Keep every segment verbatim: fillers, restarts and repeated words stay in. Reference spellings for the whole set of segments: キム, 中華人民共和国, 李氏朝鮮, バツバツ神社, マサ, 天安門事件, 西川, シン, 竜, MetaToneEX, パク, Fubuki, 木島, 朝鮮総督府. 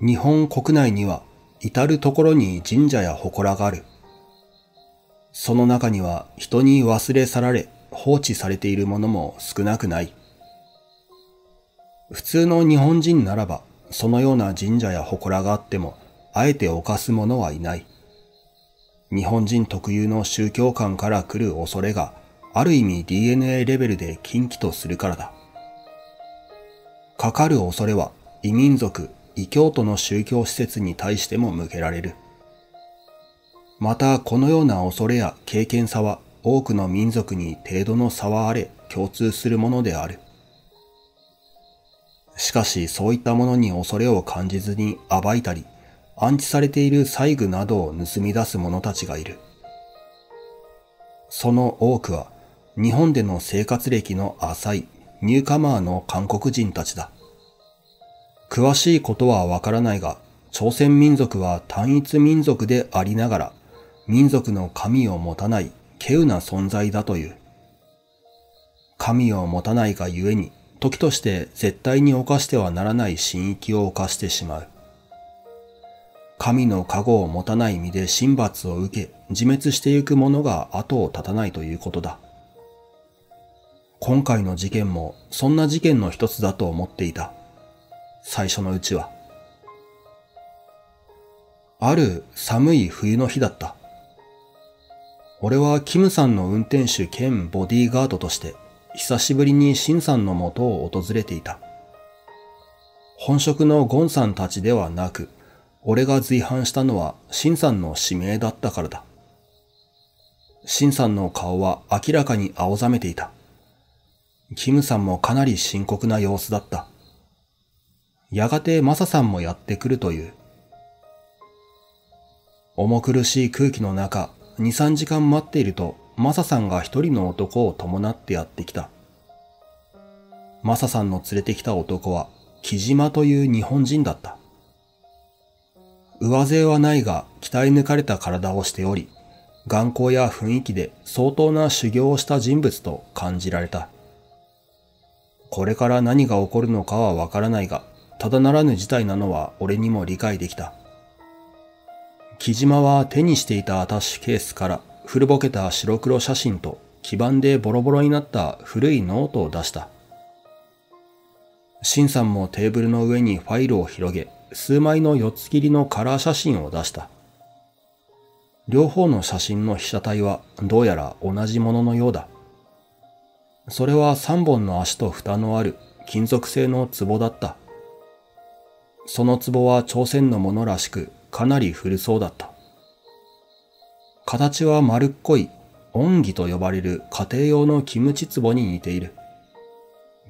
日本国内には至るところに神社や祠がある。その中には人に忘れ去られ放置されているものも少なくない。普通の日本人ならばそのような神社や祠があってもあえて犯す者はいない。日本人特有の宗教観から来る恐れがある意味 ディーエヌエー レベルで禁忌とするからだ。かかる恐れは異民族、異教徒の宗教施設に対しても向けられる。またこのような恐れや経験さは多くの民族に程度の差はあれ共通するものである。しかしそういったものに恐れを感じずに暴いたり、安置されている細具などを盗み出す者たちがいる。その多くは日本での生活歴の浅いニューカマーの韓国人たちだ。詳しいことはわからないが、朝鮮民族は単一民族でありながら、民族の神を持たない稀有な存在だという。神を持たないがゆえに、時として絶対に犯してはならない神域を犯してしまう。神の加護を持たない身で神罰を受け、自滅してゆく者が後を絶たないということだ。今回の事件もそんな事件の一つだと思っていた。最初のうちは。ある寒い冬の日だった。俺はキムさんの運転手兼ボディーガードとして、久しぶりにシンさんの元を訪れていた。本職のゴンさんたちではなく、俺が随伴したのはシンさんの指名だったからだ。シンさんの顔は明らかに青ざめていた。キムさんもかなり深刻な様子だった。やがてマサさんもやってくるという。重苦しい空気の中、に、さんじかん待っていると、マサさんが一人の男を伴ってやってきた。マサさんの連れてきた男は、木島という日本人だった。上背はないが、鍛え抜かれた体をしており、眼光や雰囲気で相当な修行をした人物と感じられた。これから何が起こるのかはわからないが、ただならぬ事態なのは俺にも理解できた。木島は手にしていたアタッシュケースから古ぼけた白黒写真と基板でボロボロになった古いノートを出した。シンさんもテーブルの上にファイルを広げ、数枚の四つ切りのカラー写真を出した。両方の写真の被写体はどうやら同じもののようだ。それは三本の足と蓋のある金属製の壺だった。その壺は朝鮮のものらしくかなり古そうだった。形は丸っこい、恩義と呼ばれる家庭用のキムチ壺に似ている。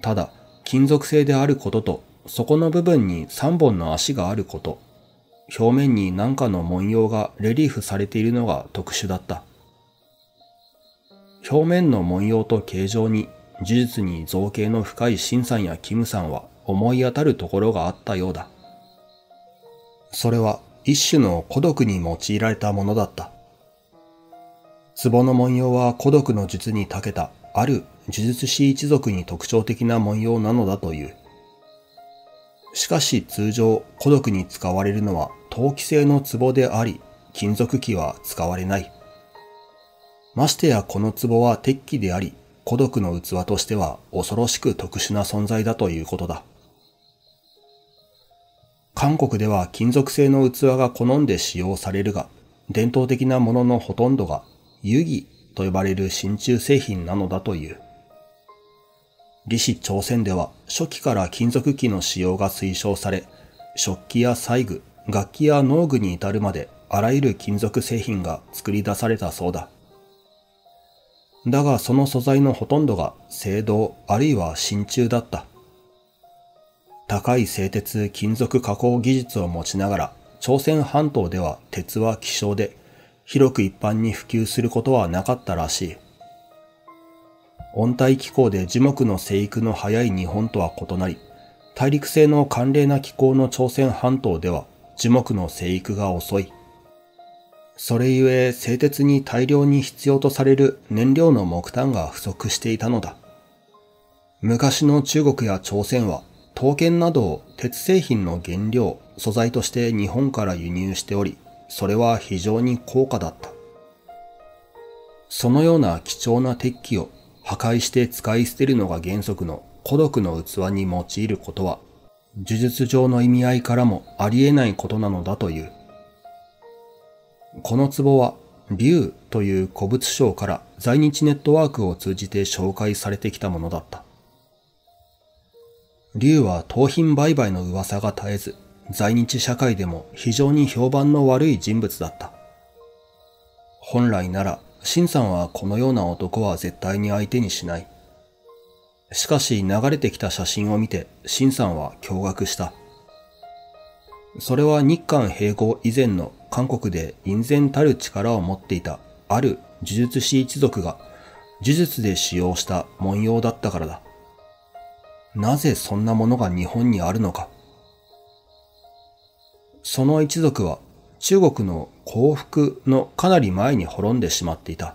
ただ、金属製であることと、底の部分に三本の足があること、表面に何かの文様がレリーフされているのが特殊だった。表面の文様と形状に、呪術に造形の深いシンさんやキムさんは思い当たるところがあったようだ。それは一種の孤独に用いられたものだった。壺の文様は孤独の術に長けたある呪術師一族に特徴的な文様なのだという。しかし通常孤独に使われるのは陶器製の壺であり、金属器は使われない。ましてやこの壺は鉄器であり、孤独の器としては恐ろしく特殊な存在だということだ。韓国では金属製の器が好んで使用されるが、伝統的なもののほとんどが湯器と呼ばれる真鍮製品なのだという。李氏朝鮮では初期から金属器の使用が推奨され、食器や細具、楽器や農具に至るまであらゆる金属製品が作り出されたそうだ。だがその素材のほとんどが青銅あるいは真鍮だった。高い製鉄金属加工技術を持ちながら、朝鮮半島では鉄は希少で、広く一般に普及することはなかったらしい。温帯気候で樹木の生育の早い日本とは異なり、大陸性の寒冷な気候の朝鮮半島では樹木の生育が遅い。それゆえ製鉄に大量に必要とされる燃料の木炭が不足していたのだ。昔の中国や朝鮮は刀剣など鉄製品の原料、素材として日本から輸入しており、それは非常に高価だった。そのような貴重な鉄器を破壊して使い捨てるのが原則の孤独の器に用いることは、呪術上の意味合いからもありえないことなのだという。この壺は、竜という古物商から在日ネットワークを通じて紹介されてきたものだった。竜は盗品売買の噂が絶えず、在日社会でも非常に評判の悪い人物だった。本来なら、秦さんはこのような男は絶対に相手にしない。しかし流れてきた写真を見て、秦さんは驚愕した。それは日韓併合以前の韓国で隠然たる力を持っていたある呪術師一族が呪術で使用した文様だったからだ。なぜそんなものが日本にあるのか。その一族は中国の降伏のかなり前に滅んでしまっていた。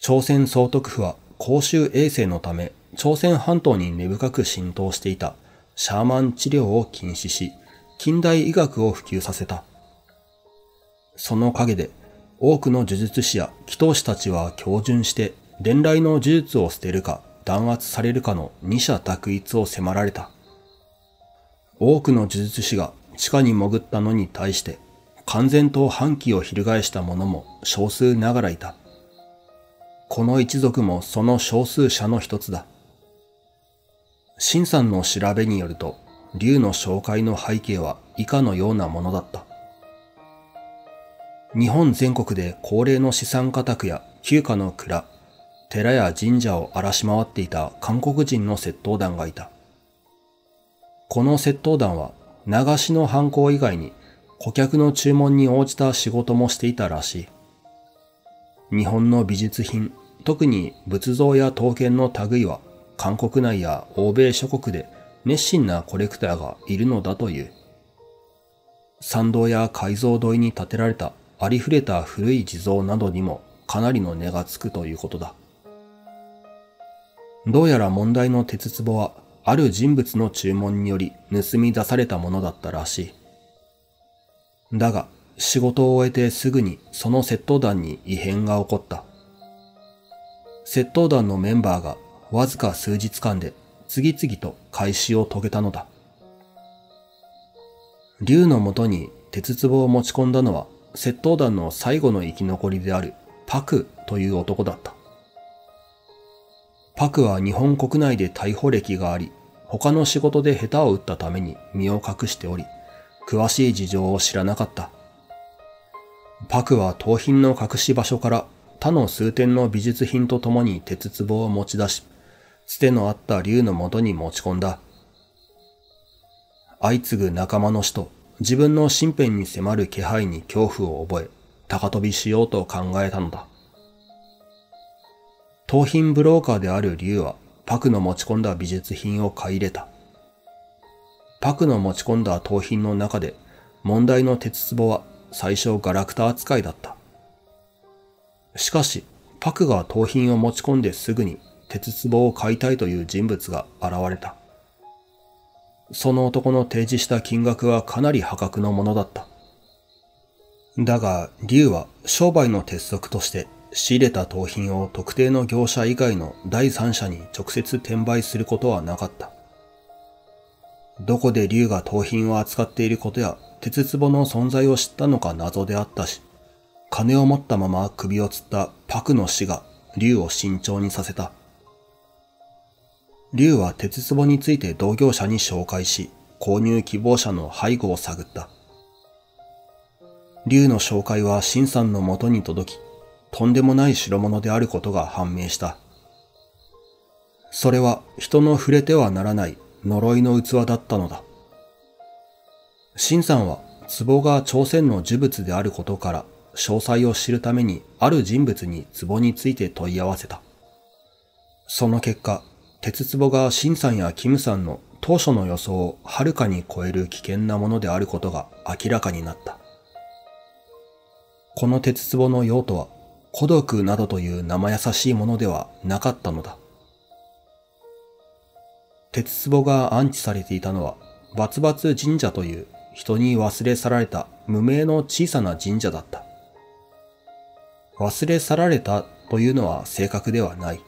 朝鮮総督府は公衆衛生のため朝鮮半島に根深く浸透していたシャーマン治療を禁止し、近代医学を普及させた。その陰で多くの呪術師や祈祷師たちは恭順して伝来の呪術を捨てるか弾圧されるかの二者択一を迫られた。多くの呪術師が地下に潜ったのに対して、完全と反旗を翻した者も少数ながらいた。この一族もその少数者の一つだ。秦さんの調べによると、竜の紹介の背景は以下のようなものだった。日本全国で高齢の資産家宅や旧家の蔵、寺や神社を荒らし回っていた韓国人の窃盗団がいた。この窃盗団は流しの犯行以外に顧客の注文に応じた仕事もしていたらしい。日本の美術品、特に仏像や刀剣の類は韓国内や欧米諸国で熱心なコレクターがいるのだという。参道や改造土井に建てられたありふれた古い地蔵などにもかなりの値がつくということだ。どうやら問題の鉄壺はある人物の注文により盗み出されたものだったらしい。だが仕事を終えてすぐにその窃盗団に異変が起こった。窃盗団のメンバーがわずか数日間で次々と回収を遂げたのだ。竜のもとに鉄壺を持ち込んだのは窃盗団の最後の生き残りであるパクという男だった。パクは日本国内で逮捕歴があり、他の仕事で下手を打ったために身を隠しており、詳しい事情を知らなかった。パクは盗品の隠し場所から他の数点の美術品とともに鉄壺を持ち出し、つてのあった竜の元に持ち込んだ。相次ぐ仲間の死と自分の身辺に迫る気配に恐怖を覚え、高飛びしようと考えたのだ。盗品ブローカーである竜はパクの持ち込んだ美術品を買い入れた。パクの持ち込んだ盗品の中で問題の鉄壺は最初ガラクタ扱いだった。しかしパクが盗品を持ち込んですぐに鉄壺を買いたいという人物が現れた。その男の提示した金額はかなり破格のものだった。だが竜は商売の鉄則として仕入れた盗品を特定の業者以外の第三者に直接転売することはなかった。どこで竜が盗品を扱っていることや鉄壺の存在を知ったのか謎であったし、金を持ったまま首を吊ったパクの死が竜を慎重にさせた。竜は鉄壺について同業者に紹介し、購入希望者の背後を探った。竜の紹介は秦さんの元に届き、とんでもない代物であることが判明した。それは人の触れてはならない呪いの器だったのだ。秦さんは壺が朝鮮の呪物であることから詳細を知るためにある人物に壺について問い合わせた。その結果、鉄壺が秦さんやキムさんの当初の予想をはるかに超える危険なものであることが明らかになった。この鉄壺の用途は孤独などという生優しいものではなかったのだ。鉄壺が安置されていたのは、バツバツ神社という人に忘れ去られた無名の小さな神社だった。忘れ去られたというのは正確ではない。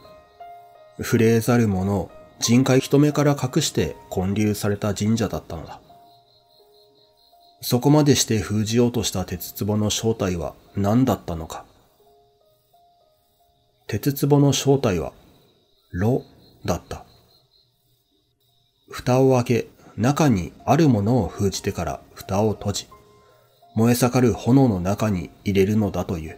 触れざる者を人海人目から隠して建立された神社だったのだ。そこまでして封じようとした鉄壺の正体は何だったのか。鉄壺の正体は、炉だった。蓋を開け、中にあるものを封じてから蓋を閉じ、燃え盛る炎の中に入れるのだという。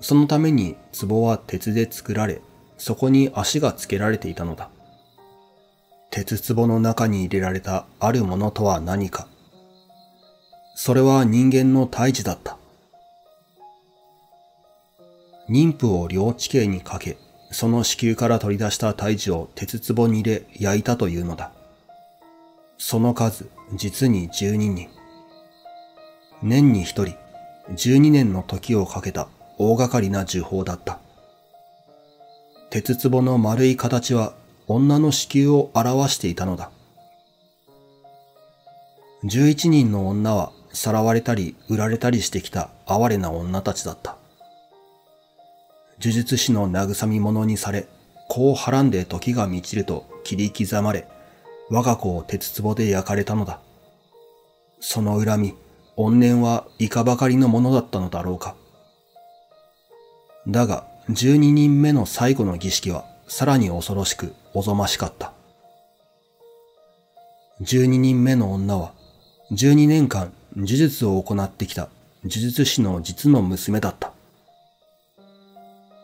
そのために壺は鉄で作られ、そこに足がつけられていたのだ。鉄壺の中に入れられたあるものとは何か。それは人間の胎児だった。妊婦を両地形にかけ、その子宮から取り出した胎児を鉄壺に入れ焼いたというのだ。その数、実にじゅうににん。年にひとり、じゅうにねんの時をかけた大掛かりな呪法だった。鉄壺の丸い形は女の子宮を表していたのだ。じゅういちにんの女はさらわれたり売られたりしてきた哀れな女たちだった。呪術師の慰み者にされ、こうはらんで時が満ちると切り刻まれ、我が子を鉄壺で焼かれたのだ。その恨み、怨念はいかばかりのものだったのだろうか。だが、十二人目の最後の儀式はさらに恐ろしくおぞましかった。十二人目の女は十二年間呪術を行ってきた呪術師の実の娘だった。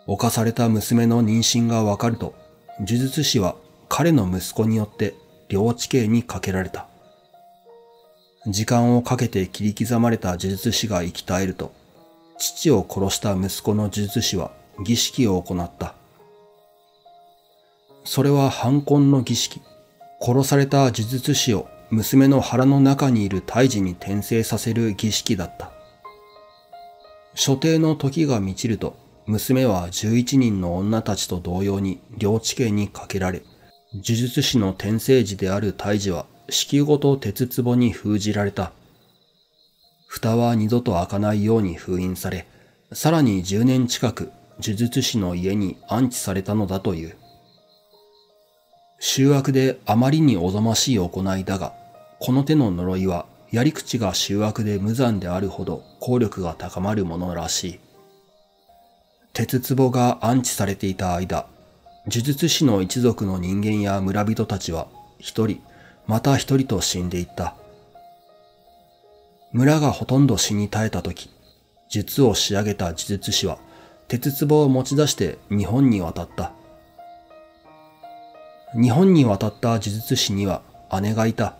犯された娘の妊娠がわかると、呪術師は彼の息子によって領地刑にかけられた。時間をかけて切り刻まれた呪術師が生き絶えると、父を殺した息子の呪術師は儀式を行った。それは反魂の儀式。殺された呪術師を娘の腹の中にいる胎児に転生させる儀式だった。所定の時が満ちると、娘はじゅういちにんの女たちと同様に領地刑にかけられ、呪術師の転生児である胎児は子宮ごと鉄壺に封じられた。蓋は二度と開かないように封印され、さらにじゅうねん近く、呪術師の家に安置されたのだという。醜悪であまりにおぞましい行いだが、この手の呪いはやり口が醜悪で無残であるほど効力が高まるものらしい。鉄壺が安置されていた間、呪術師の一族の人間や村人たちは一人、また一人と死んでいった。村がほとんど死に絶えた時、術を仕上げた呪術師は、鉄壺を持ち出して日本に渡った。日本に渡った呪術師には姉がいた。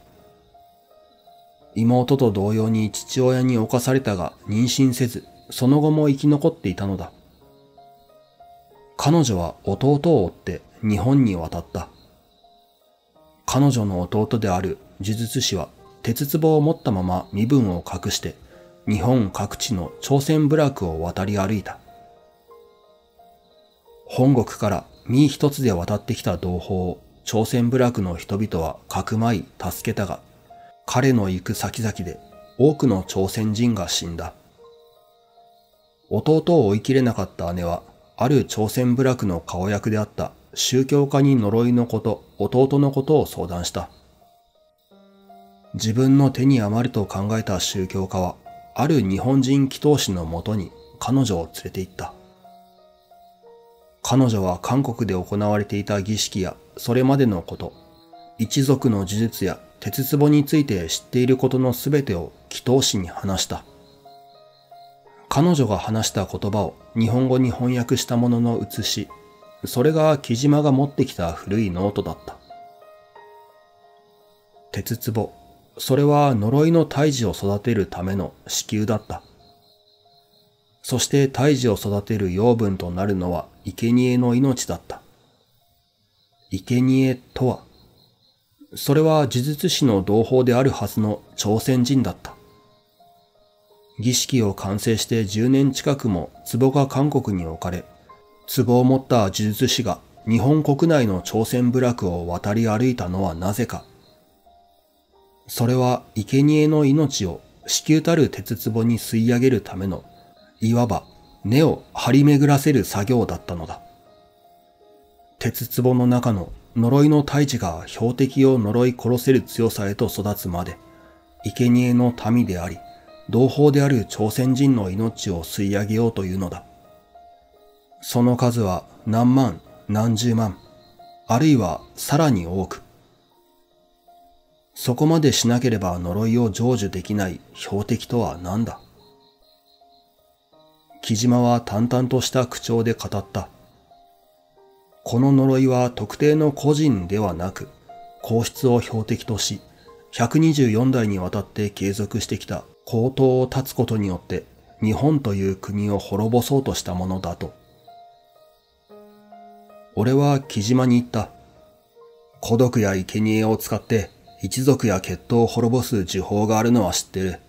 妹と同様に父親に侵されたが妊娠せず、その後も生き残っていたのだ。彼女は弟を追って日本に渡った。彼女の弟である呪術師は鉄壺を持ったまま身分を隠して、日本各地の朝鮮部落を渡り歩いた。本国から身一つで渡ってきた同胞を朝鮮部落の人々はかくまい助けたが、彼の行く先々で多くの朝鮮人が死んだ。弟を追い切れなかった姉は、ある朝鮮部落の顔役であった宗教家に呪いのこと、弟のことを相談した。自分の手に余ると考えた宗教家は、ある日本人祈祷師のもとに彼女を連れて行った。彼女は韓国で行われていた儀式やそれまでのこと、一族の呪術や鉄壺について知っていることのすべてを祈祷師に話した。彼女が話した言葉を日本語に翻訳したものの写し、それが木島が持ってきた古いノートだった。鉄壺、それは呪いの胎児を育てるための子宮だった。そして胎児を育てる養分となるのは生贄の命だった。生贄とは、それは呪術師の同胞であるはずの朝鮮人だった。儀式を完成してじゅうねん近くも壺が韓国に置かれ、壺を持った呪術師が日本国内の朝鮮部落を渡り歩いたのはなぜか。それは生贄の命を至急たる鉄壺に吸い上げるための、いわば根を張り巡らせる作業だったのだ。鉄壺の中の呪いの大地が標的を呪い殺せる強さへと育つまで、生贄の民であり、同胞である朝鮮人の命を吸い上げようというのだ。その数は何万、何十万、あるいはさらに多く。そこまでしなければ呪いを成就できない標的とは何だ。木島は淡々とした口調で語った。この呪いは特定の個人ではなく、皇室を標的とし、ひゃくにじゅうよん代にわたって継続してきた皇統を断つことによって、日本という国を滅ぼそうとしたものだと。俺は木島に言った。孤独や生贄を使って、一族や血統を滅ぼす呪法があるのは知ってる。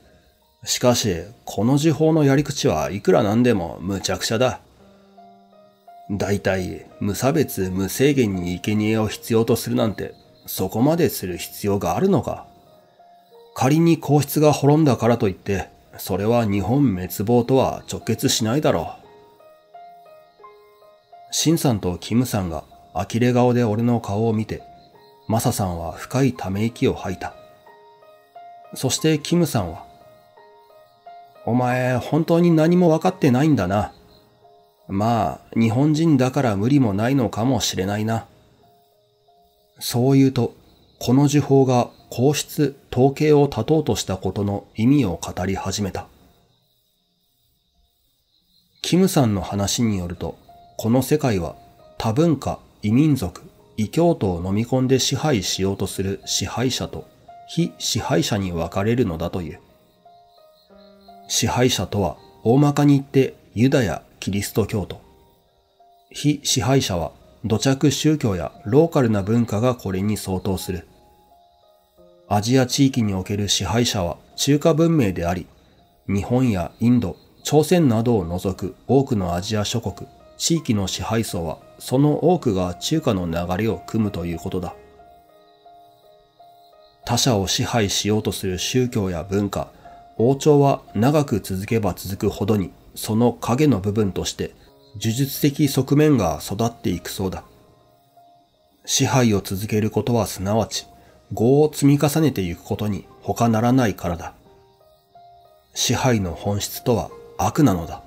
しかし、この呪法のやり口はいくらなんでも無茶苦茶だ。大体、無差別無制限に生贄を必要とするなんて、そこまでする必要があるのか。仮に皇室が滅んだからといって、それは日本滅亡とは直結しないだろう。シンさんとキムさんが呆れ顔で俺の顔を見て、マサさんは深いため息を吐いた。そしてキムさんは、お前本当に何も分かってないんだな。まあ、日本人だから無理もないのかもしれないな。そう言うと、この呪法が皇室統計を断とうとしたことの意味を語り始めた。キムさんの話によると、この世界は多文化、異民族、異教徒を飲み込んで支配しようとする支配者と非支配者に分かれるのだという。支配者とは大まかに言ってユダやキリスト教徒。非支配者は土着宗教やローカルな文化がこれに相当する。アジア地域における支配者は中華文明であり、日本やインド、朝鮮などを除く多くのアジア諸国、地域の支配層はその多くが中華の流れを組むということだ。他者を支配しようとする宗教や文化、王朝は長く続けば続くほどにその影の部分として呪術的側面が育っていくそうだ。支配を続けることはすなわち業を積み重ねていくことに他ならないからだ。支配の本質とは悪なのだ。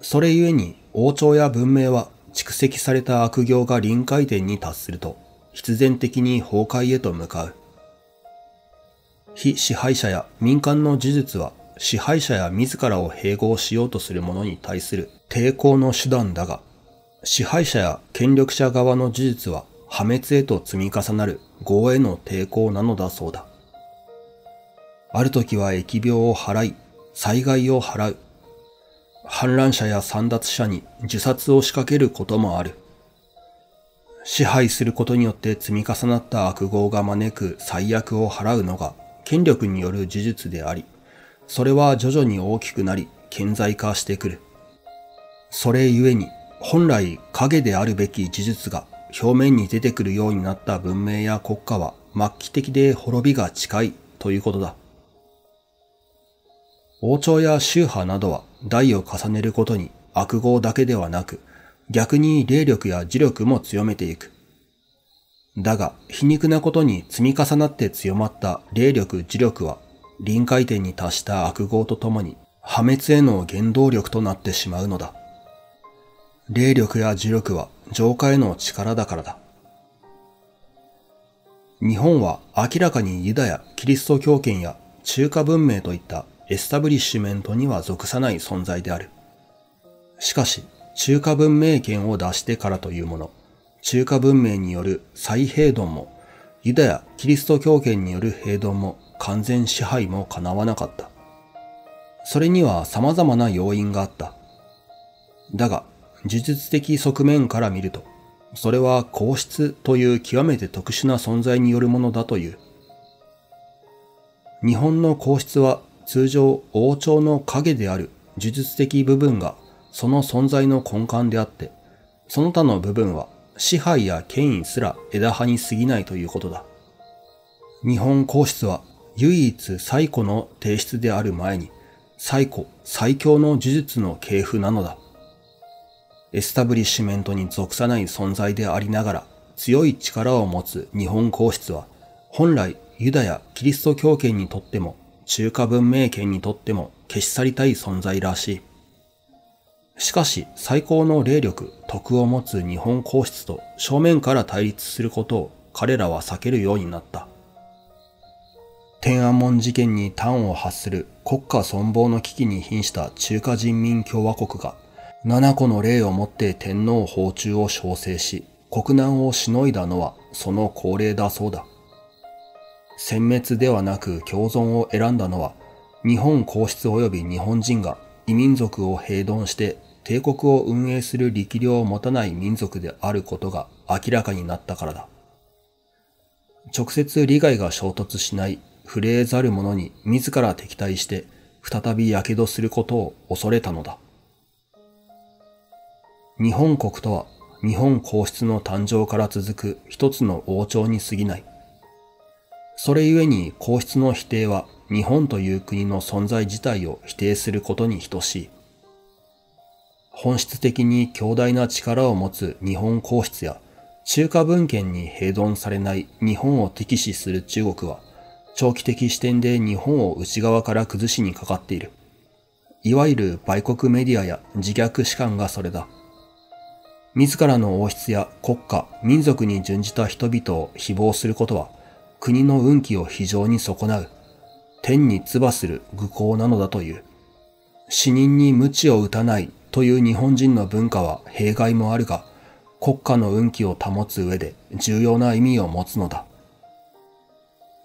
それゆえに王朝や文明は蓄積された悪行が臨界点に達すると必然的に崩壊へと向かう。非支配者や民間の呪術は支配者や自らを併合しようとする者に対する抵抗の手段だが、支配者や権力者側の呪術は破滅へと積み重なる業への抵抗なのだそうだ。ある時は疫病を払い、災害を払う。反乱者や簒奪者に自殺を仕掛けることもある。支配することによって積み重なった悪業が招く災厄を払うのが権力による呪術であり、それは徐々に大きくなり顕在化してくる。それゆえに本来影であるべき呪術が表面に出てくるようになった文明や国家は末期的で滅びが近いということだ。王朝や宗派などは代を重ねることに悪業だけではなく、逆に霊力や呪力も強めていく。だが、皮肉なことに積み重なって強まった霊力、呪力は、臨界点に達した悪業とともに、破滅への原動力となってしまうのだ。霊力や呪力は浄化への力だからだ。日本は明らかにユダやキリスト教圏や中華文明といったエスタブリッシュメントには属さない存在である。しかし、中華文明圏を出してからというもの、中華文明による再併存も、ユダやキリスト教圏による併存も完全支配も叶わなかった。それには様々な要因があった。だが、呪術的側面から見ると、それは皇室という極めて特殊な存在によるものだという。日本の皇室は、通常、王朝の影である呪術的部分がその存在の根幹であって、その他の部分は支配や権威すら枝葉に過ぎないということだ。日本皇室は唯一最古の帝室である前に最古最強の呪術の系譜なのだ。エスタブリッシュメントに属さない存在でありながら強い力を持つ日本皇室は本来ユダヤ・キリスト教圏にとっても中華文明圏にとっても消し去りたい存在らしい。しかし最高の霊力、徳を持つ日本皇室と正面から対立することを彼らは避けるようになった。天安門事件に端を発する国家存亡の危機に瀕した中華人民共和国がななこの霊をもって天皇訪中を招請し、国難をしのいだのはその恒例だそうだ。殲滅ではなく共存を選んだのは、日本皇室及び日本人が異民族を併存して帝国を運営する力量を持たない民族であることが明らかになったからだ。直接利害が衝突しない触れざる者に自ら敵対して再び火傷することを恐れたのだ。日本国とは日本皇室の誕生から続く一つの王朝に過ぎない。それゆえに皇室の否定は日本という国の存在自体を否定することに等しい。本質的に強大な力を持つ日本皇室や中華文献に併存されない日本を敵視する中国は長期的視点で日本を内側から崩しにかかっている。いわゆる売国メディアや自虐士官がそれだ。自らの王室や国家、民族に準じた人々を誹謗することは国の運気を非常に損なう、天に唾する愚行なのだという。死人に鞭を打たないという日本人の文化は弊害もあるが、国家の運気を保つ上で重要な意味を持つのだ。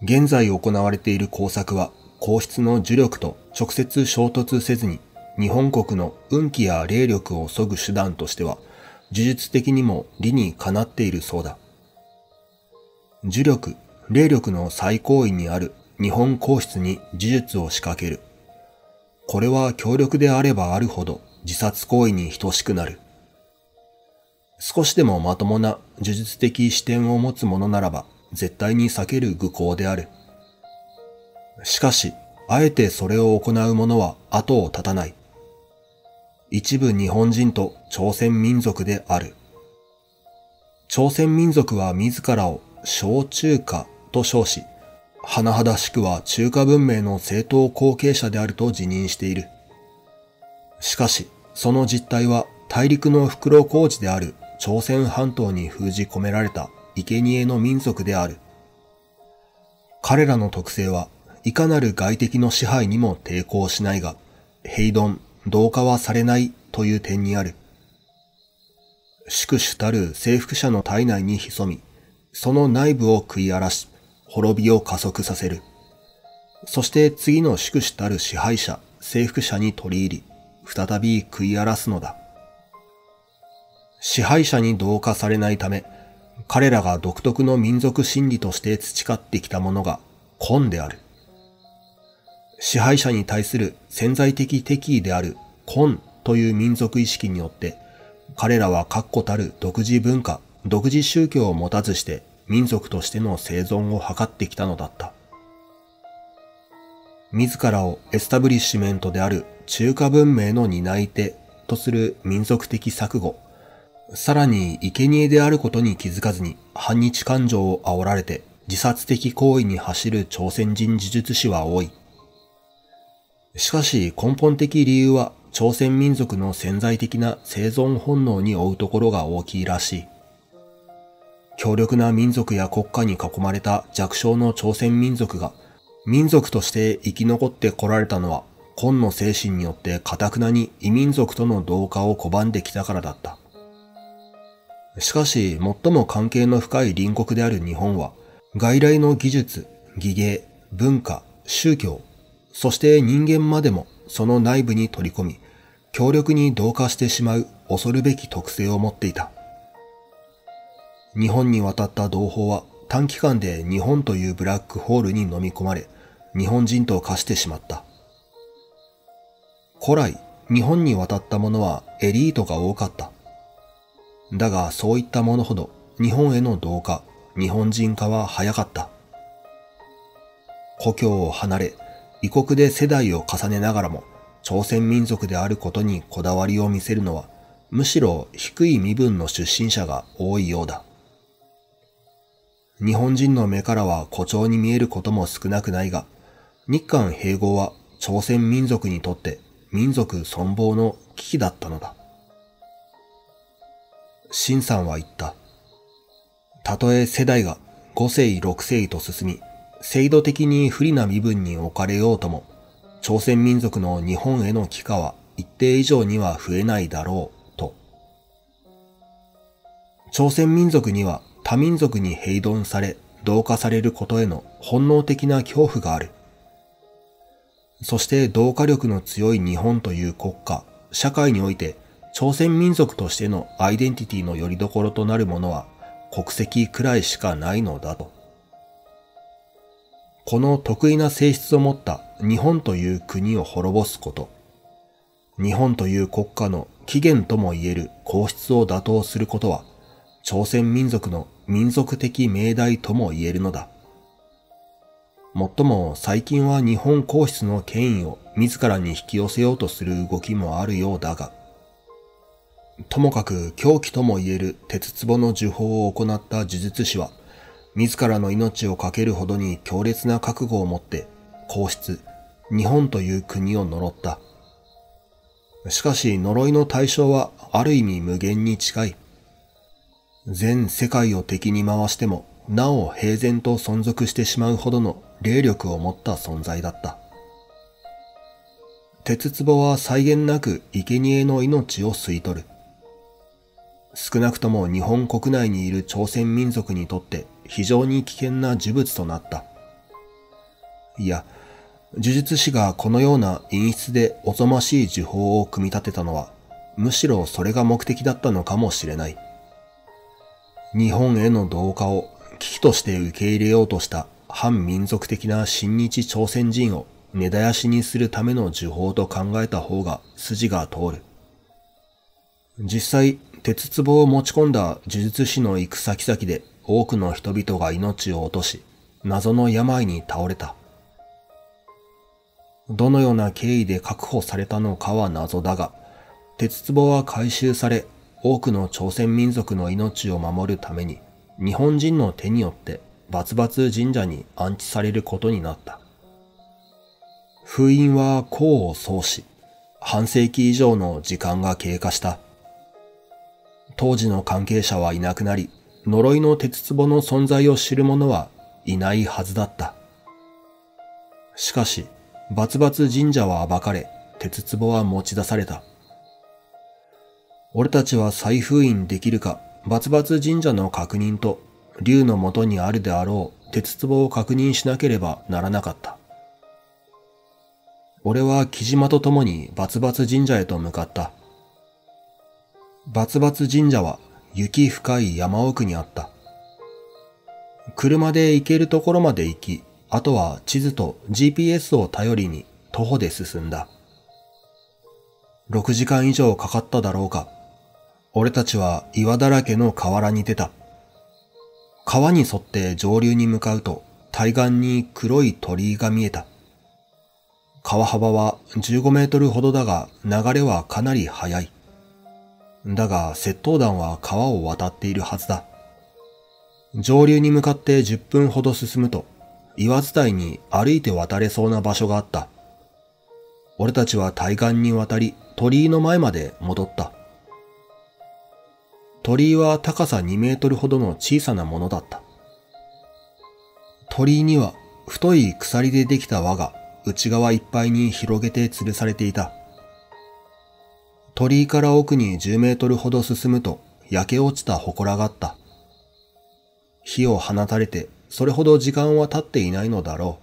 現在行われている工作は、皇室の呪力と直接衝突せずに、日本国の運気や霊力を削ぐ手段としては、呪術的にも理にかなっているそうだ。呪力、霊力の最高位にある日本皇室に呪術を仕掛ける。これは強力であればあるほど自殺行為に等しくなる。少しでもまともな呪術的視点を持つ者ならば絶対に避ける愚行である。しかし、あえてそれを行う者は後を絶たない。一部日本人と朝鮮民族である。朝鮮民族は自らを小中華と称し、甚だしくは中華文明の正統後継者であると自認している。しかし、その実態は大陸の袋小路である朝鮮半島に封じ込められた生贄の民族である。彼らの特性はいかなる外敵の支配にも抵抗しないが、併存、同化はされないという点にある。宿主たる征服者の体内に潜み、その内部を食い荒らし、滅びを加速させる。そして次の宿主たる支配者、征服者に取り入り、再び食い荒らすのだ。支配者に同化されないため、彼らが独特の民族心理として培ってきたものが根である。支配者に対する潜在的敵意である根という民族意識によって、彼らは確固たる独自文化、独自宗教を持たずして民族としての生存を図ってきたのだった。自らをエスタブリッシュメントである中華文明の担い手とする民族的錯誤、さらに生贄であることに気づかずに反日感情を煽られて自殺的行為に走る朝鮮人呪術師は多い。しかし根本的理由は朝鮮民族の潜在的な生存本能に負うところが大きいらしい。強力な民族や国家に囲まれた弱小の朝鮮民族が民族として生き残ってこられたのは根の精神によって頑なに異民族との同化を拒んできたからだった。しかし最も関係の深い隣国である日本は外来の技術、技芸、文化、宗教、そして人間までもその内部に取り込み強力に同化してしまう恐るべき特性を持っていた。日本に渡った同胞は短期間で日本というブラックホールに飲み込まれ、日本人と化してしまった。古来、日本に渡った者はエリートが多かった。だがそういったものほど日本への同化、日本人化は早かった。故郷を離れ、異国で世代を重ねながらも、朝鮮民族であることにこだわりを見せるのは、むしろ低い身分の出身者が多いようだ。日本人の目からは誇張に見えることも少なくないが、日韓併合は朝鮮民族にとって民族存亡の危機だったのだ。シンさんは言った。たとえ世代がごせいろくせいと進み、制度的に不利な身分に置かれようとも、朝鮮民族の日本への帰化は一定以上には増えないだろう、と。朝鮮民族には他民族に併存され、同化されることへの本能的な恐怖がある。そして同化力の強い日本という国家、社会において、朝鮮民族としてのアイデンティティの拠り所となるものは国籍くらいしかないのだと。この特異な性質を持った日本という国を滅ぼすこと、日本という国家の起源とも言える皇室を打倒することは、朝鮮民族の民族的命題とも言えるのだ。もっとも最近は日本皇室の権威を自らに引き寄せようとする動きもあるようだが、ともかく狂気とも言える鉄壺の呪法を行った呪術師は、自らの命を懸けるほどに強烈な覚悟を持って、皇室、日本という国を呪った。しかし呪いの対象はある意味無限に近い。全世界を敵に回しても、なお平然と存続してしまうほどの霊力を持った存在だった。鉄壺は際限なく生贄の命を吸い取る。少なくとも日本国内にいる朝鮮民族にとって非常に危険な呪物となった。いや、呪術師がこのような陰湿でおぞましい呪法を組み立てたのは、むしろそれが目的だったのかもしれない。日本への同化を危機として受け入れようとした反民族的な親日朝鮮人を根絶やしにするための呪法と考えた方が筋が通る。実際、鉄壺を持ち込んだ呪術師の行く先々で多くの人々が命を落とし、謎の病に倒れた。どのような経緯で確保されたのかは謎だが、鉄壺は回収され、多くの朝鮮民族の命を守るために、日本人の手によってバツバツ神社に安置されることになった。封印は功を奏し、半世紀以上の時間が経過した。当時の関係者はいなくなり、呪いの鉄壺の存在を知る者はいないはずだった。しかし、バツバツ神社は暴かれ、鉄壺は持ち出された。俺たちは再封印できるか、バツバツ神社の確認と、竜の元にあるであろう鉄壺を確認しなければならなかった。俺は木島と共にバツバツ神社へと向かった。バツバツ神社は雪深い山奥にあった。車で行けるところまで行き、あとは地図と ジーピーエス を頼りに徒歩で進んだ。ろくじかん以上かかっただろうか。俺たちは岩だらけの河原に出た。川に沿って上流に向かうと対岸に黒い鳥居が見えた。川幅はじゅうごメートルほどだが流れはかなり速い。だが、窃盗団は川を渡っているはずだ。上流に向かってじゅっぷんほど進むと、岩伝いに歩いて渡れそうな場所があった。俺たちは対岸に渡り、鳥居の前まで戻った。鳥居は高さにメートルほどの小さなものだった。鳥居には太い鎖でできた輪が内側いっぱいに広げて吊るされていた。鳥居から奥にじゅうメートルほど進むと焼け落ちた祠があった。火を放たれてそれほど時間は経っていないのだろ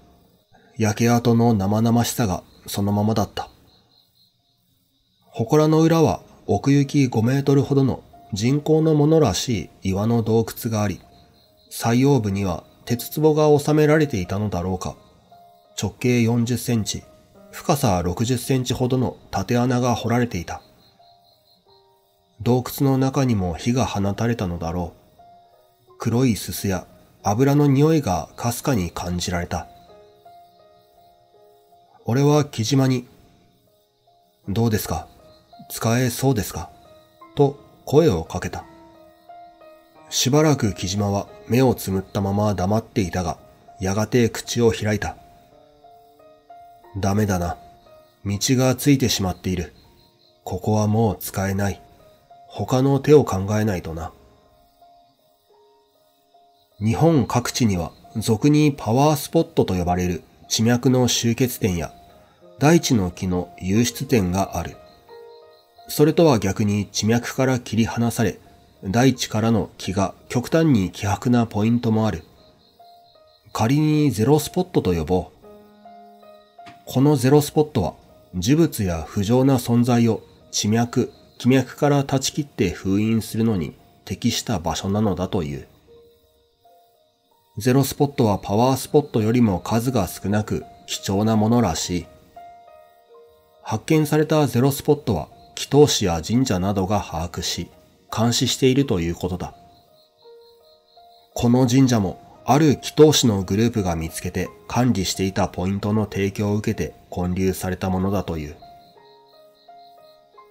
う。焼け跡の生々しさがそのままだった。祠の裏は奥行きごメートルほどの人工のものらしい岩の洞窟があり、最腰部には鉄壺が収められていたのだろうか。直径よんじゅっセンチ、深さろくじゅっセンチほどの縦穴が掘られていた。洞窟の中にも火が放たれたのだろう。黒いすすや油の匂いがかすかに感じられた。俺は木島に、どうですか、使えそうですかと声をかけた。しばらく木島は目をつむったまま黙っていたが、やがて口を開いた。ダメだな。道がついてしまっている。ここはもう使えない。他の手を考えないとな。日本各地には俗にパワースポットと呼ばれる地脈の集結点や大地の木の湧出点がある。それとは逆に地脈から切り離され、大地からの気が極端に希薄なポイントもある。仮にゼロスポットと呼ぼう。このゼロスポットは呪物や不浄な存在を地脈、気脈から断ち切って封印するのに適した場所なのだという。ゼロスポットはパワースポットよりも数が少なく貴重なものらしい。発見されたゼロスポットは祈祷師や神社などが把握し、監視しているということだ。この神社もある祈祷師のグループが見つけて管理していたポイントの提供を受けて建立されたものだという。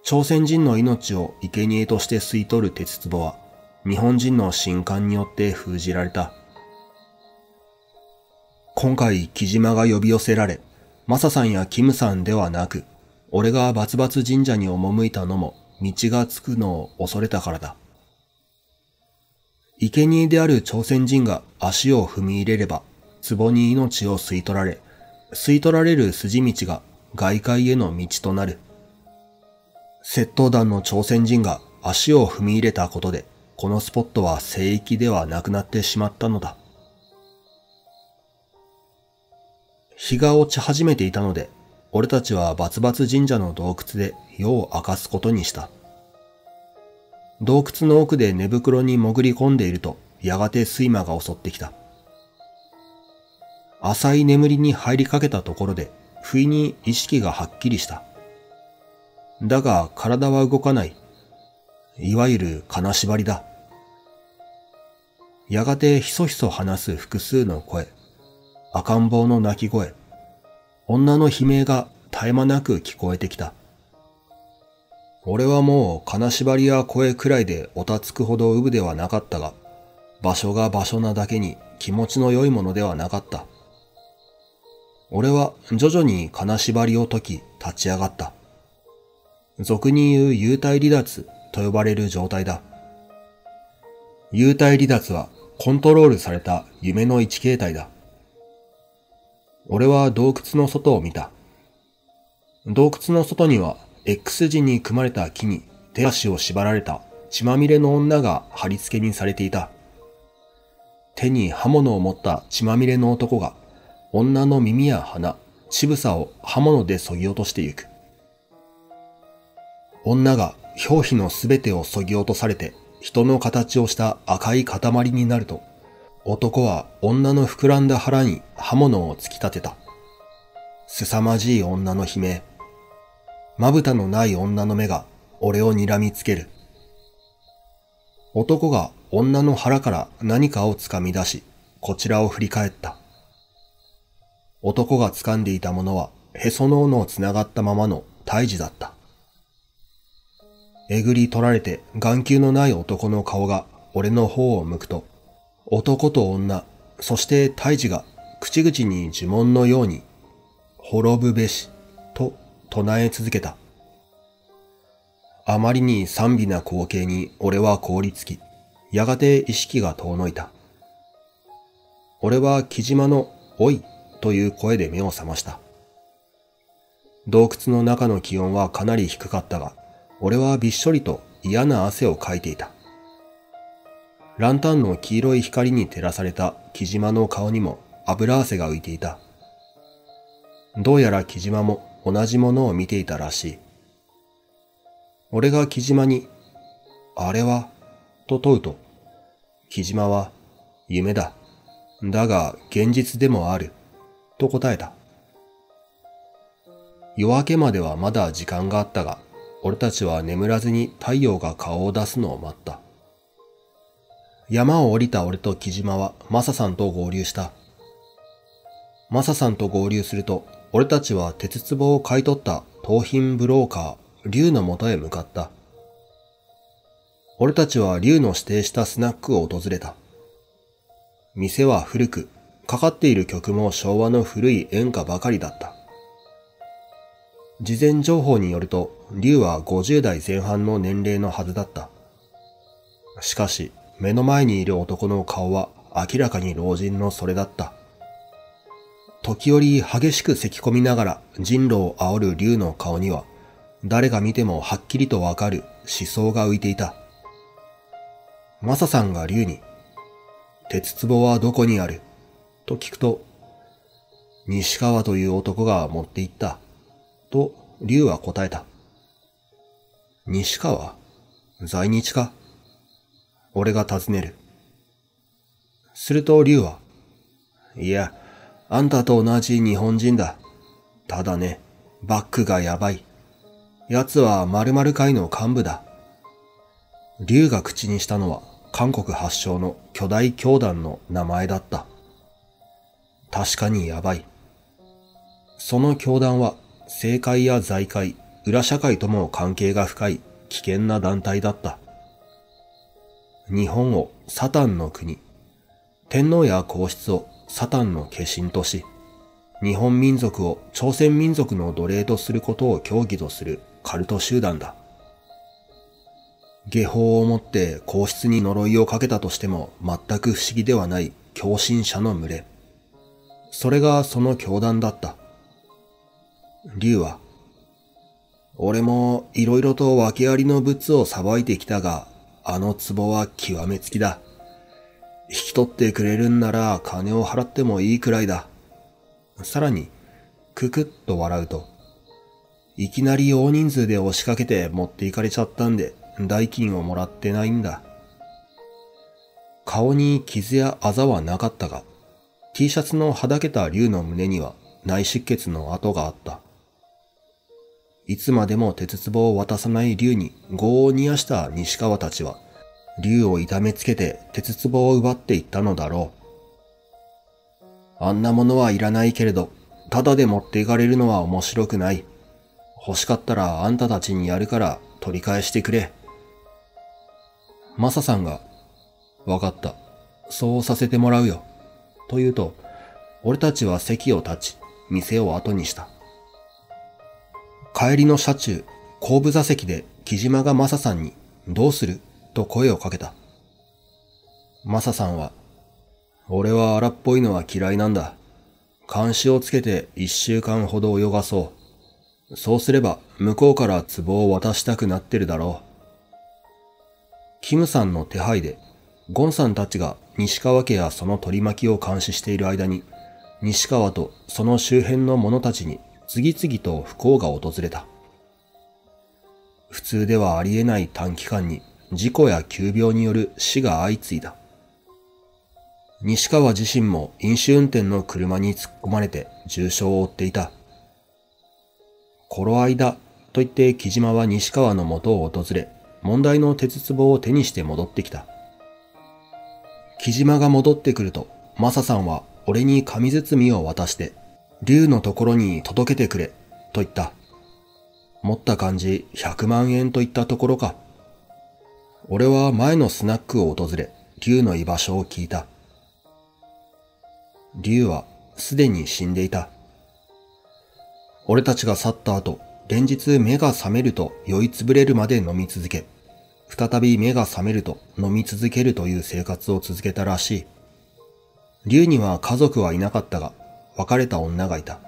朝鮮人の命を生贄として吸い取る鉄壺は日本人の神官によって封じられた。今回木島が呼び寄せられ、マサさんやキムさんではなく、俺がバツバツ神社に赴いたのも道がつくのを恐れたからだ。生贄である朝鮮人が足を踏み入れれば、壺に命を吸い取られ、吸い取られる筋道が外界への道となる。窃盗団の朝鮮人が足を踏み入れたことで、このスポットは聖域ではなくなってしまったのだ。日が落ち始めていたので、俺たちはバツバツ神社の洞窟で夜を明かすことにした。洞窟の奥で寝袋に潜り込んでいると、やがて睡魔が襲ってきた。浅い眠りに入りかけたところで、不意に意識がはっきりした。だが体は動かない。いわゆる金縛りだ。やがてひそひそ話す複数の声、赤ん坊の泣き声、女の悲鳴が絶え間なく聞こえてきた。俺はもう金縛りや声くらいでおたつくほどうぶではなかったが、場所が場所なだけに気持ちの良いものではなかった。俺は徐々に金縛りを解き立ち上がった。俗に言う幽体離脱と呼ばれる状態だ。幽体離脱はコントロールされた夢の一形態だ。俺は洞窟の外を見た。洞窟の外には X 字に組まれた木に手足を縛られた血まみれの女が貼り付けにされていた。手に刃物を持った血まみれの男が女の耳や鼻、乳房を刃物で削ぎ落としてゆく。女が表皮のすべてを削ぎ落とされて人の形をした赤い塊になると、男は女の膨らんだ腹に刃物を突き立てた。凄まじい女の悲鳴。まぶたのない女の目が俺を睨みつける。男が女の腹から何かを掴み出し、こちらを振り返った。男が掴んでいたものはへその緒の繋がったままの胎児だった。えぐり取られて眼球のない男の顔が俺の方を向くと、男と女、そして胎児が口々に呪文のように、滅ぶべし、と唱え続けた。あまりに惨美な光景に俺は凍りつき、やがて意識が遠のいた。俺は木島のおいという声で目を覚ました。洞窟の中の気温はかなり低かったが、俺はびっしょりと嫌な汗をかいていた。ランタンの黄色い光に照らされた木島の顔にも油汗が浮いていた。どうやら木島も同じものを見ていたらしい。俺が木島に、あれは、と問うと、木島は、夢だ。だが現実でもある。と答えた。夜明けまではまだ時間があったが、俺たちは眠らずに太陽が顔を出すのを待った。山を降りた俺と木島はマサさんと合流した。マサさんと合流すると、俺たちは鉄壺を買い取った盗品ブローカー、龍の元へ向かった。俺たちは龍の指定したスナックを訪れた。店は古く、かかっている曲も昭和の古い演歌ばかりだった。事前情報によると、龍はごじゅうだいぜん半の年齢のはずだった。しかし、目の前にいる男の顔は明らかに老人のそれだった。時折激しく咳込みながら人狼を煽る龍の顔には、誰が見てもはっきりとわかる思想が浮いていた。マサさんが龍に、鉄壺はどこにあると聞くと、西川という男が持って行った。と、龍は答えた。西川？在日か？俺が尋ねる。すると龍は、いや、あんたと同じ日本人だ。ただね、バックがやばい。奴は〇〇会の幹部だ。龍が口にしたのは、韓国発祥の巨大教団の名前だった。確かにやばい。その教団は、政界や財界、裏社会とも関係が深い危険な団体だった。日本をサタンの国、天皇や皇室をサタンの化身とし、日本民族を朝鮮民族の奴隷とすることを教義とするカルト集団だ。下法をもって皇室に呪いをかけたとしても全く不思議ではない狂信者の群れ。それがその教団だった。龍は、俺もいろいろと訳ありの仏をさばいてきたが、あの壺は極めつきだ。引き取ってくれるんなら金を払ってもいいくらいだ。さらに、ククッと笑うと、いきなり大人数で押しかけて持っていかれちゃったんで、代金をもらってないんだ。顔に傷やあざはなかったが、T シャツのはだけた龍の胸には内出血の跡があった。いつまでも鉄壺を渡さない龍に業を煮やした西川たちは、龍を痛めつけて鉄壺を奪っていったのだろう。あんなものはいらないけれど、ただで持っていかれるのは面白くない。欲しかったらあんたたちにやるから取り返してくれ。マサさんが、わかった。そうさせてもらうよ。と言うと、俺たちは席を立ち、店を後にした。帰りの車中、後部座席で木島がマサさんに、どうすると声をかけた。マサさんは、俺は荒っぽいのは嫌いなんだ。監視をつけて一週間ほど泳がそう。そうすれば向こうから壺を渡したくなってるだろう。キムさんの手配で、ゴンさんたちが西川家やその取り巻きを監視している間に、西川とその周辺の者たちに、次々と不幸が訪れた。普通ではありえない短期間に事故や急病による死が相次いだ。西川自身も飲酒運転の車に突っ込まれて重傷を負っていた。頃合いだと言って木島は西川の元を訪れ、問題の鉄壺を手にして戻ってきた。木島が戻ってくると、マサさんは俺に紙包みを渡して、龍のところに届けてくれ、と言った。持った感じひゃくまんえんといったところか。俺は前のスナックを訪れ、龍の居場所を聞いた。龍はすでに死んでいた。俺たちが去った後、連日目が覚めると酔いつぶれるまで飲み続け、再び目が覚めると飲み続けるという生活を続けたらしい。龍には家族はいなかったが、別れた女がいた。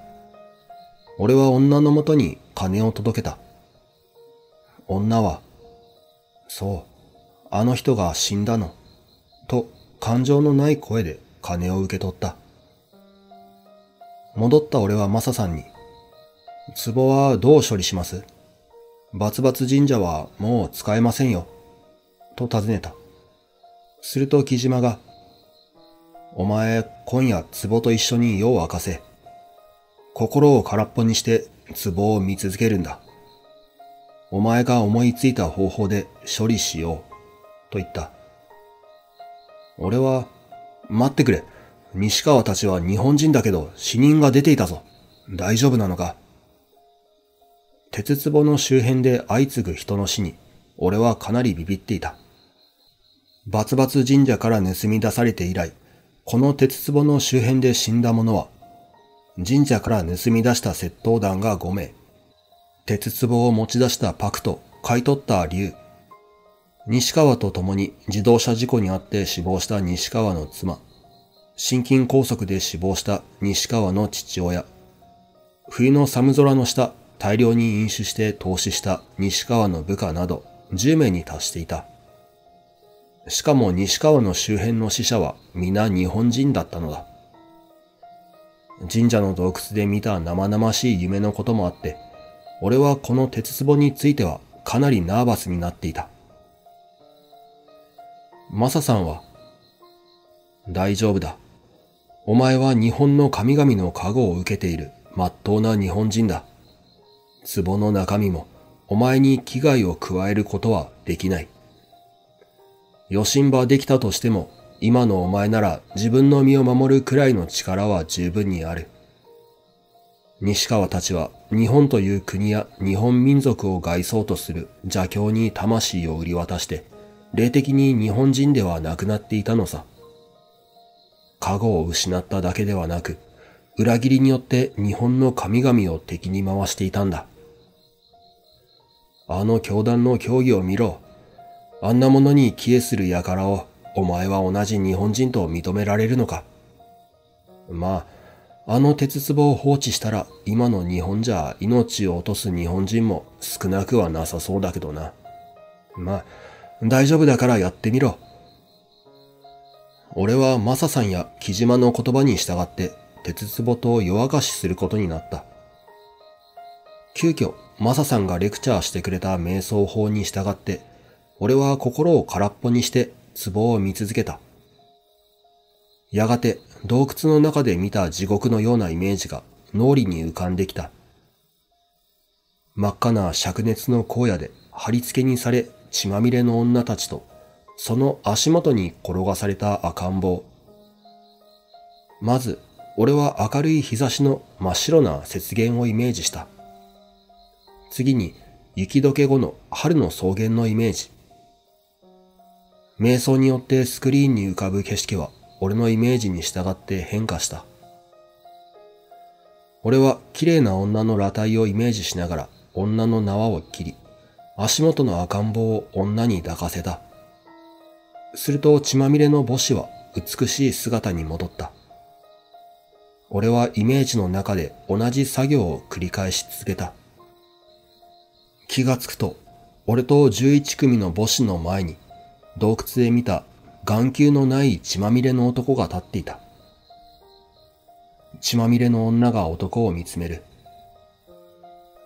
俺は女のもとに金を届けた。女は、そう、あの人が死んだの、と感情のない声で金を受け取った。戻った俺はマサさんに、壺はどう処理します？バツバツ神社はもう使えませんよ、と尋ねた。すると木島が、お前、今夜、壺と一緒に夜を明かせ。心を空っぽにして、壺を見続けるんだ。お前が思いついた方法で処理しよう、と言った。俺は、待ってくれ。西川たちは日本人だけど死人が出ていたぞ。大丈夫なのか？鉄壺の周辺で相次ぐ人の死に、俺はかなりビビっていた。バツバツ神社から盗み出されて以来、この鉄壺の周辺で死んだ者は、神社から盗み出した窃盗団がご名、鉄壺を持ち出したパクと買い取った龍、西川と共に自動車事故に遭って死亡した西川の妻、心筋梗塞で死亡した西川の父親、冬の寒空の下、大量に飲酒して投資した西川の部下などじゅうめいに達していた。しかも西川の周辺の死者は皆日本人だったのだ。神社の洞窟で見た生々しい夢のこともあって、俺はこの鉄壺についてはかなりナーバスになっていた。マサさんは、大丈夫だ。お前は日本の神々の加護を受けている真っ当な日本人だ。壺の中身もお前に危害を加えることはできない。余震場できたとしても今のお前なら自分の身を守るくらいの力は十分にある。西川たちは日本という国や日本民族を害そうとする邪教に魂を売り渡して霊的に日本人ではなくなっていたのさ。加護を失っただけではなく、裏切りによって日本の神々を敵に回していたんだ。あの教団の教義を見ろ。あんなものに帰依する輩をお前は同じ日本人と認められるのか。まあ、あの鉄壺を放置したら今の日本じゃ命を落とす日本人も少なくはなさそうだけどな。まあ、大丈夫だからやってみろ。俺はマサさんや木島の言葉に従って鉄壺と夜明かしすることになった。急遽、マサさんがレクチャーしてくれた瞑想法に従って、俺は心を空っぽにして壺を見続けた。やがて洞窟の中で見た地獄のようなイメージが脳裏に浮かんできた。真っ赤な灼熱の荒野で貼り付けにされ血まみれの女たちと、その足元に転がされた赤ん坊。まず、俺は明るい日差しの真っ白な雪原をイメージした。次に雪解け後の春の草原のイメージ。瞑想によってスクリーンに浮かぶ景色は俺のイメージに従って変化した。俺は綺麗な女の裸体をイメージしながら女の縄を切り、足元の赤ん坊を女に抱かせた。すると血まみれの母子は美しい姿に戻った。俺はイメージの中で同じ作業を繰り返し続けた。気がつくと、俺とじゅういちくみの母子の前に、洞窟で見た眼球のない血まみれの男が立っていた。血まみれの女が男を見つめる。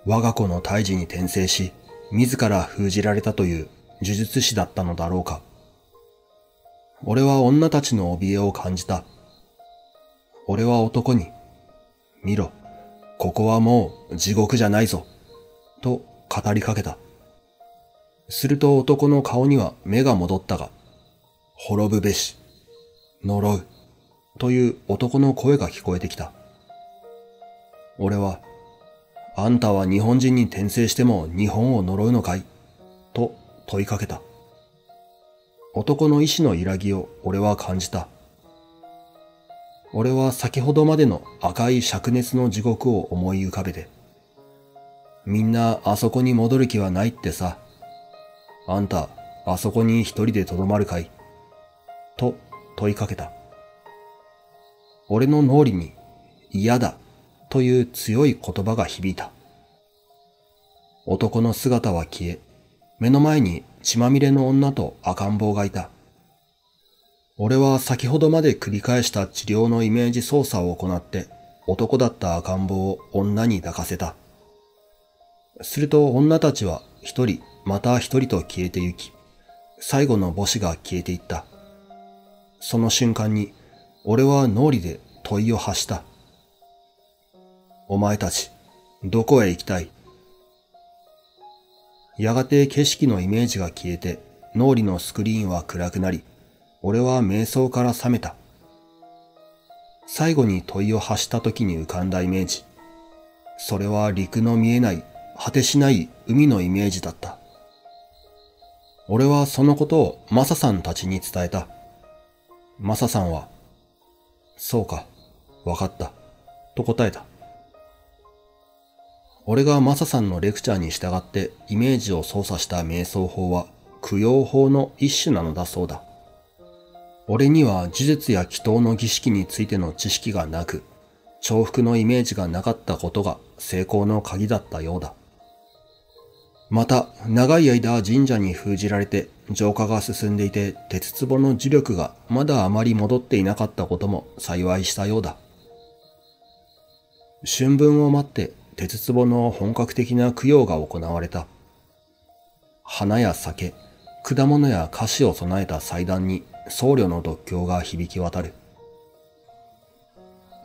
我が子の胎児に転生し、自ら封じられたという呪術師だったのだろうか。俺は女たちの怯えを感じた。俺は男に、見ろ、ここはもう地獄じゃないぞ、と語りかけた。すると男の顔には目が戻ったが、滅ぶべし、呪う、という男の声が聞こえてきた。俺は、あんたは日本人に転生しても日本を呪うのかい？と問いかけた。男の意志の揺らぎを俺は感じた。俺は先ほどまでの赤い灼熱の地獄を思い浮かべて、みんなあそこに戻る気はないってさ。あんた、あそこに一人で留まるかい？と問いかけた。俺の脳裏に、嫌だ、という強い言葉が響いた。男の姿は消え、目の前に血まみれの女と赤ん坊がいた。俺は先ほどまで繰り返した治療のイメージ操作を行って、男だった赤ん坊を女に抱かせた。すると女たちは一人、また一人と消えて行き、最後の母子が消えていった。その瞬間に、俺は脳裏で問いを発した。お前たち、どこへ行きたい？やがて景色のイメージが消えて、脳裏のスクリーンは暗くなり、俺は瞑想から覚めた。最後に問いを発した時に浮かんだイメージ。それは陸の見えない、果てしない海のイメージだった。俺はそのことをマサさんたちに伝えた。マサさんは、そうか、わかった、と答えた。俺がマサさんのレクチャーに従ってイメージを操作した瞑想法は供養法の一種なのだそうだ。俺には呪術や祈祷の儀式についての知識がなく、重複のイメージがなかったことが成功の鍵だったようだ。また、長い間神社に封じられて浄化が進んでいて、鉄壺の呪力がまだあまり戻っていなかったことも幸いしたようだ。春分を待って鉄壺の本格的な供養が行われた。花や酒、果物や菓子を備えた祭壇に僧侶の読経が響き渡る。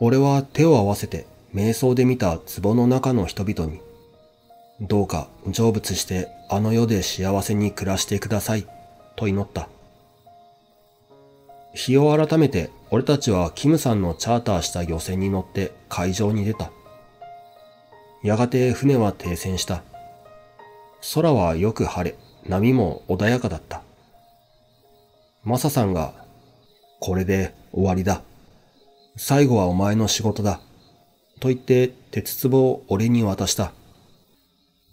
俺は手を合わせて瞑想で見た壺の中の人々に、どうか成仏してあの世で幸せに暮らしてください、と祈った。日を改めて俺たちはキムさんのチャーターした漁船に乗って海上に出た。やがて船は停船した。空はよく晴れ、波も穏やかだった。マサさんが、これで終わりだ。最後はお前の仕事だ。と言って鉄壺を俺に渡した。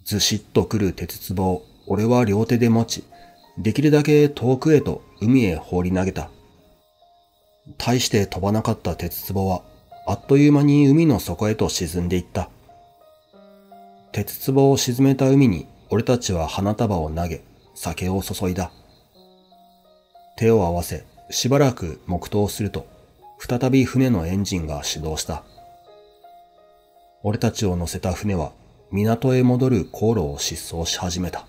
ずしっと来る鉄壺を俺は両手で持ち、できるだけ遠くへと海へ放り投げた。大して飛ばなかった鉄壺は、あっという間に海の底へと沈んでいった。鉄壺を沈めた海に俺たちは花束を投げ、酒を注いだ。手を合わせ、しばらく黙祷すると、再び船のエンジンが始動した。俺たちを乗せた船は港へ戻る航路を疾走し始めた。